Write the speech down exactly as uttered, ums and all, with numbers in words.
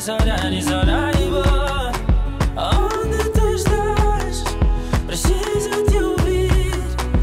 Sorry, sorry.